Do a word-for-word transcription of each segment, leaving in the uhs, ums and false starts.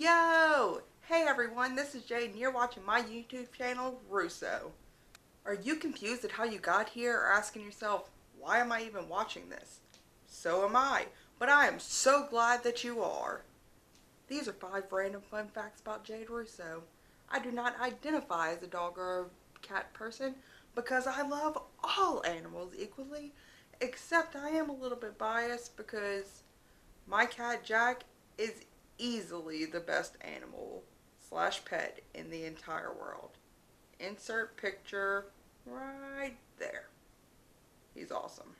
Yo! Hey everyone, this is Jade and you're watching my YouTube channel, Russo. Are you confused at how you got here or asking yourself, why am I even watching this? So am I, but I am so glad that you are. These are five random fun facts about Jade Russo. I do not identify as a dog or a cat person because I love all animals equally, except I am a little bit biased because my cat Jack is easily the best animal slash pet in the entire world. Insert picture right there. He's awesome.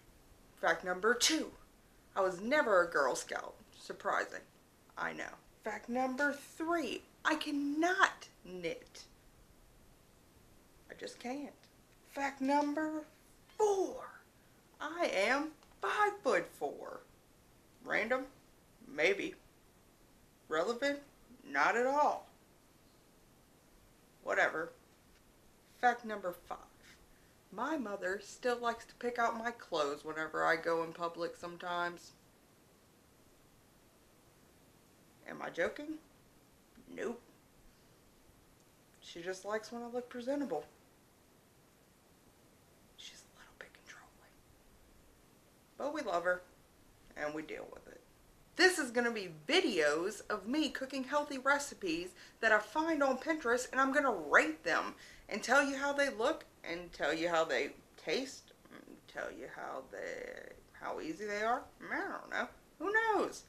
Fact number two. I was never a Girl Scout. Surprising. I know. Fact number three. I cannot knit. I just can't. Fact number four. I am five foot four. Random? Maybe. Relevant? Not at all. Whatever. Fact number five. My mother still likes to pick out my clothes whenever I go in public sometimes. Am I joking? Nope. She just likes when I look presentable. She's a little bit controlling. But we love her. And we deal with it. This is going to be videos of me cooking healthy recipes that I find on Pinterest, and I'm going to rate them and tell you how they look and tell you how they taste and tell you how they, how easy they are. I don't know. Who knows?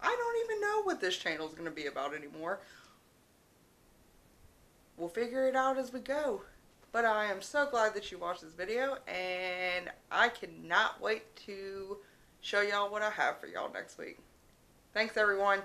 I don't even know what this channel is going to be about anymore. We'll figure it out as we go. But I am so glad that you watched this video, and I cannot wait to show y'all what I have for y'all next week. Thanks everyone.